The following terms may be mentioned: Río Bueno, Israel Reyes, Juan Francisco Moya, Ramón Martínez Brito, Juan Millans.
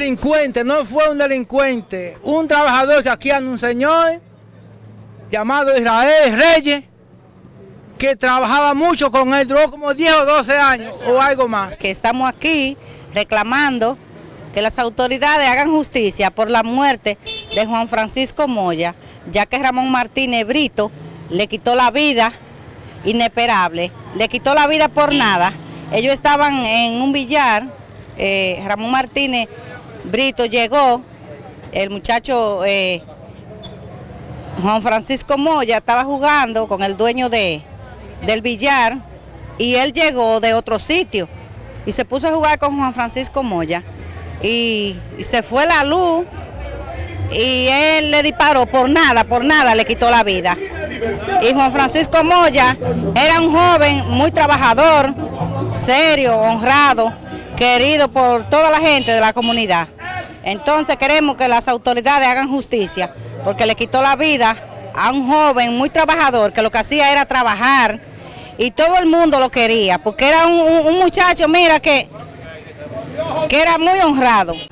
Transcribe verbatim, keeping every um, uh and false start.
delincuente, no fue un delincuente, un trabajador que aquí hay un señor llamado Israel Reyes, que trabajaba mucho con él, duró como diez o doce años o algo más. Que estamos aquí reclamando que las autoridades hagan justicia por la muerte de Juan Francisco Moya, ya que Ramón Martínez Brito le quitó la vida inesperable, le quitó la vida por nada. Ellos estaban en un billar, eh, Ramón Martínez Brito llegó, el muchacho eh, Juan Francisco Moya estaba jugando con el dueño de, del billar y él llegó de otro sitio y se puso a jugar con Juan Francisco Moya y, y se fue la luz y él le disparó por nada, por nada le quitó la vida. Y Juan Francisco Moya era un joven muy trabajador, serio, honrado, querido por toda la gente de la comunidad. Entonces queremos que las autoridades hagan justicia, porque le quitó la vida a un joven muy trabajador, que lo que hacía era trabajar, y todo el mundo lo quería, porque era un, un muchacho, mira, que, que era muy honrado.